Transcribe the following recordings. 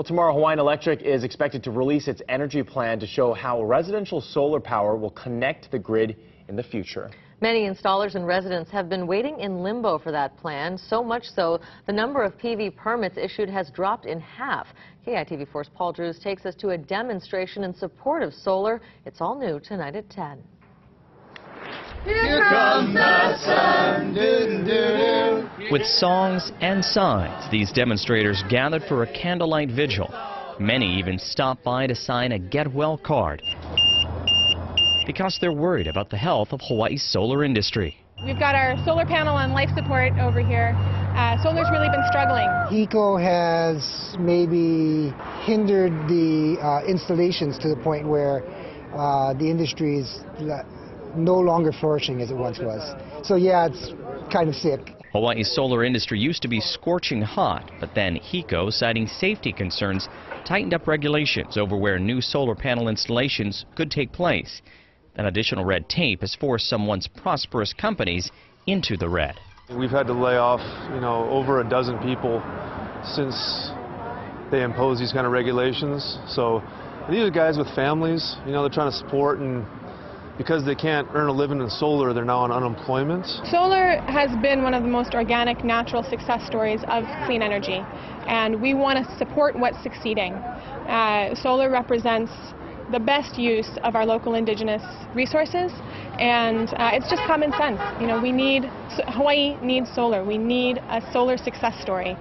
Well, tomorrow, Hawaiian Electric is expected to release its energy plan to show how residential solar power will connect the grid in the future. Many installers and residents have been waiting in limbo for that plan, so much so the number of PV permits issued has dropped in half. KITV4's Paul Drews takes us to a demonstration in support of solar. It's all new tonight at 10. Here comes the sun, doo doo doo. With songs and signs, these demonstrators gathered for a candlelight vigil. Many even stopped by to sign a get well card because they're worried about the health of Hawaii's solar industry. We've got our solar panel on life support over here. Solar's really been struggling. HECO has maybe hindered the installations to the point where the industry is no longer flourishing as it once was. So yeah, it's kind of sick. Hawaii's solar industry used to be scorching hot, but then HECO, citing safety concerns, tightened up regulations over where new solar panel installations could take place. That additional red tape has forced some once prosperous companies into the red. We've had to lay off, over a dozen people since they imposed these kind of regulations. So these are guys with families, they're trying to support, and because they can't earn a living in solar, they're now on unemployment. Solar has been one of the most organic, natural success stories of clean energy, and we want to support what's succeeding. Solar represents the best use of our local indigenous resources, and it's just common sense. Hawaii needs solar. We need a solar success story.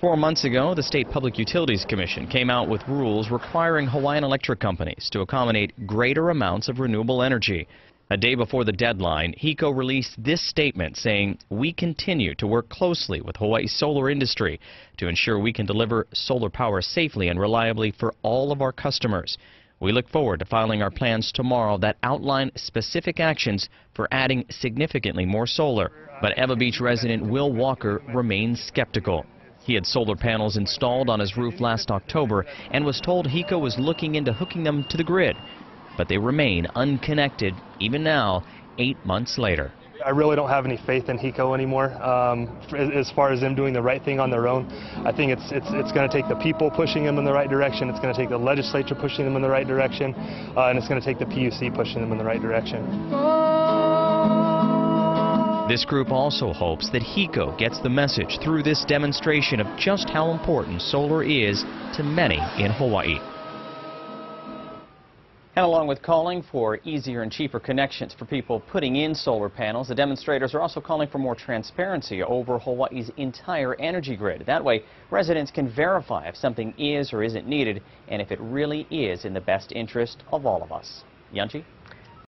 4 months ago, the State Public Utilities Commission came out with rules requiring Hawaiian Electric companies to accommodate greater amounts of renewable energy. A day before the deadline, HECO released this statement saying, "We continue to work closely with Hawaii's solar industry to ensure we can deliver solar power safely and reliably for all of our customers. We look forward to filing our plans tomorrow that outline specific actions for adding significantly more solar." But Eva Beach resident Will Walker remains skeptical. He had solar panels installed on his roof last October and was told HECO was looking into hooking them to the grid. But they remain unconnected, even now, 8 months later. I really don't have any faith in HECO anymore. As far as them doing the right thing on their own, I think it's going to take the people pushing them in the right direction, it's going to take the legislature pushing them in the right direction, and it's going to take the PUC pushing them in the right direction. This group also hopes that HECO gets the message through this demonstration of just how important solar is to many in Hawaii. And along with calling for easier and cheaper connections for people putting in solar panels, the demonstrators are also calling for more transparency over Hawaii's entire energy grid. That way, residents can verify if something is or isn't needed and if it really is in the best interest of all of us. Yanchi?